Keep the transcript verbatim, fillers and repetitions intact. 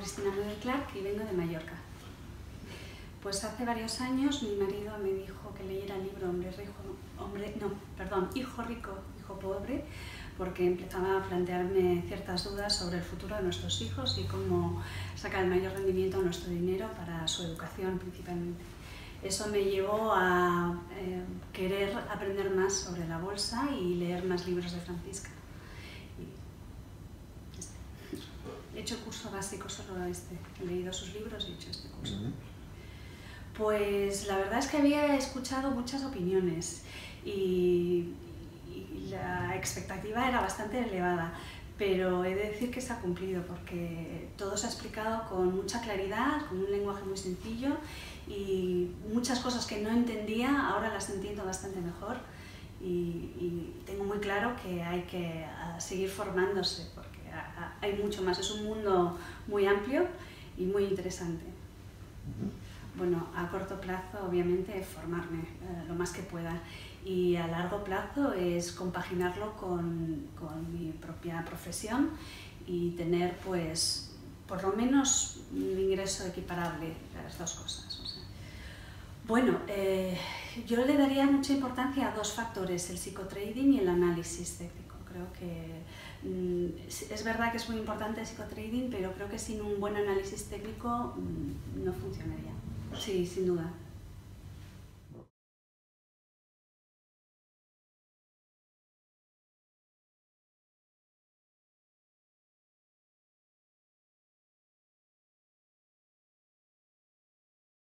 Cristina Rodel Clark y vengo de Mallorca. Pues hace varios años mi marido me dijo que leyera el libro Hombre Rico, hombre, no, perdón, Hijo Rico, Hijo Pobre, porque empezaba a plantearme ciertas dudas sobre el futuro de nuestros hijos y cómo sacar el mayor rendimiento a nuestro dinero para su educación principalmente. Eso me llevó a eh, querer aprender más sobre la bolsa y leer más libros de Francisca. He hecho curso básico solo este, he leído sus libros y he hecho este curso. Uh-huh. Pues la verdad es que había escuchado muchas opiniones y, y la expectativa era bastante elevada, pero he de decir que se ha cumplido porque todo se ha explicado con mucha claridad, con un lenguaje muy sencillo y muchas cosas que no entendía ahora las entiendo bastante mejor y, y tengo muy claro que hay que seguir formándose porque hay mucho más, es un mundo muy amplio y muy interesante. Bueno, a corto plazo obviamente formarme eh, lo más que pueda y a largo plazo es compaginarlo con, con mi propia profesión y tener pues por lo menos un ingreso equiparable a las dos cosas. O sea, bueno, eh, yo le daría mucha importancia a dos factores, el psicotrading y el análisis técnico. Creo que es verdad que es muy importante el psicotrading, pero creo que sin un buen análisis técnico no funcionaría. Sí, sin duda.